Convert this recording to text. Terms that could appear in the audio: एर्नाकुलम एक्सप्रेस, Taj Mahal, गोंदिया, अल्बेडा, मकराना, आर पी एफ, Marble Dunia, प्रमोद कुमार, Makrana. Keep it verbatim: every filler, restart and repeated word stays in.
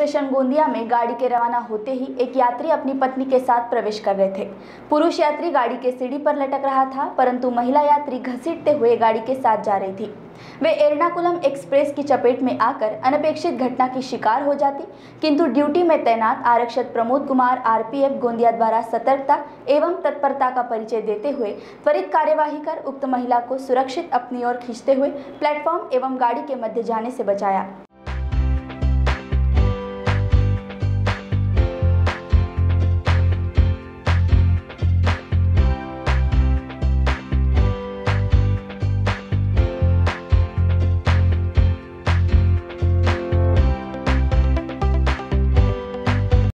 Station गोंदिया में गाड़ी के रवाना होते ही एक यात्री अपनी पत्नी के साथ प्रवेश कर रहे थे। पुरुष यात्री गाड़ी के सीढ़ी पर लटक रहा था, परंतु महिला यात्री घसीटते हुए गाड़ी के साथ जा रही थी। वे एर्नाकुलम एक्सप्रेस की चपेट में आकर अनपेक्षित घटना की शिकार हो जाती, किंतु ड्यूटी में तैनात आरक्षक प्रमोद कुमार आर पी एफ गोंदिया द्वारा सतर्कता एवं तत्परता का परिचय देते हुए त्वरित कार्यवाही कर उक्त महिला को सुरक्षित अपनी ओर खींचते हुए प्लेटफॉर्म एवं गाड़ी के मध्य जाने से बचाया।